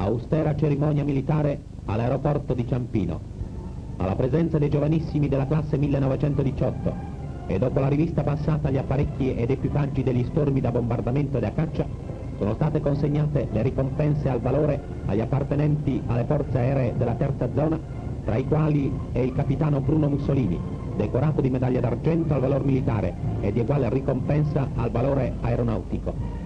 austera cerimonia militare all'aeroporto di Ciampino, alla presenza dei giovanissimi della classe 1918 e dopo la rivista passata agli apparecchi ed equipaggi degli stormi da bombardamento e da caccia, sono state consegnate le ricompense al valore agli appartenenti alle forze aeree della terza zona, tra i quali è il capitano Bruno Mussolini, decorato di medaglia d'argento al valor militare e di uguale ricompensa al valore aeronautico.